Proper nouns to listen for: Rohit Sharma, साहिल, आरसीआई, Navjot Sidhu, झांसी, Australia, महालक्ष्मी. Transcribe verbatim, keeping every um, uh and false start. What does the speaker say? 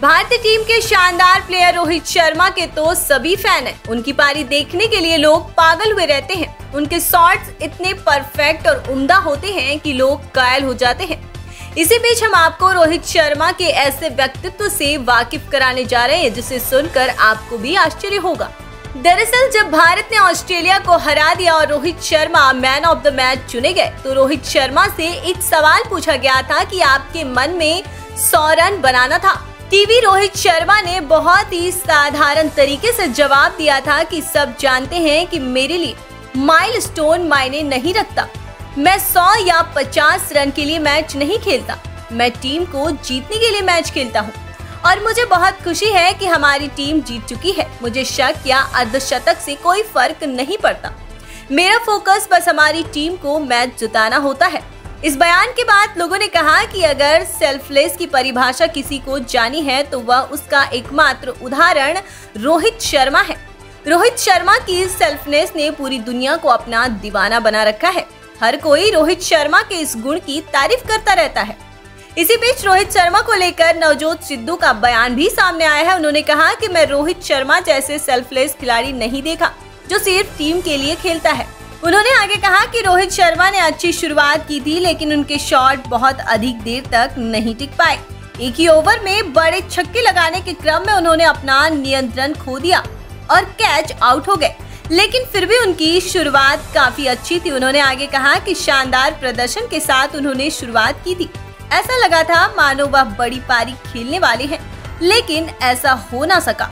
भारतीय टीम के शानदार प्लेयर रोहित शर्मा के तो सभी फैन हैं। उनकी पारी देखने के लिए लोग पागल हुए रहते हैं। उनके शॉट्स इतने परफेक्ट और उम्दा होते हैं कि लोग कायल हो जाते हैं। इसी बीच हम आपको रोहित शर्मा के ऐसे व्यक्तित्व से वाकिफ कराने जा रहे हैं जिसे सुनकर आपको भी आश्चर्य होगा। दरअसल जब भारत ने ऑस्ट्रेलिया को हरा दिया और Rohit Sharma man of the match चुने गए तो रोहित शर्मा से एक सवाल पूछा गया था कि आपके मन में सौ रन बनाना था। टीवी रोहित शर्मा ने बहुत ही साधारण तरीके से जवाब दिया था कि सब जानते हैं कि मेरे लिए माइलस्टोन मायने नहीं रखता। मैं सौ या पचास रन के लिए मैच नहीं खेलता, मैं टीम को जीतने के लिए मैच खेलता हूँ और मुझे बहुत खुशी है कि हमारी टीम जीत चुकी है। मुझे शक या अर्धशतक से कोई फर्क नहीं पड़ता, मेरा फोकस बस हमारी टीम को मैच जिताना होता है। इस बयान के बाद लोगों ने कहा कि अगर सेल्फलेस की परिभाषा किसी को जानी है तो वह उसका एकमात्र उदाहरण रोहित शर्मा है। रोहित शर्मा की सेल्फलेस ने पूरी दुनिया को अपना दीवाना बना रखा है। हर कोई रोहित शर्मा के इस गुण की तारीफ करता रहता है। इसी बीच रोहित शर्मा को लेकर नवजोत सिद्धू का बयान भी सामने आया है। उन्होंने कहा कि मैं रोहित शर्मा जैसे सेल्फलेस खिलाड़ी नहीं देखा जो सिर्फ टीम के लिए खेलता है। उन्होंने आगे कहा कि रोहित शर्मा ने अच्छी शुरुआत की थी लेकिन उनके शॉट बहुत अधिक देर तक नहीं टिक पाए। एक ही ओवर में बड़े छक्के लगाने के क्रम में उन्होंने अपना नियंत्रण खो दिया और कैच आउट हो गए, लेकिन फिर भी उनकी शुरुआत काफी अच्छी थी। उन्होंने आगे कहा कि शानदार प्रदर्शन के साथ उन्होंने शुरुआत की थी, ऐसा लगा था मानो वह बड़ी पारी खेलने वाले हैं, लेकिन ऐसा हो ना सका।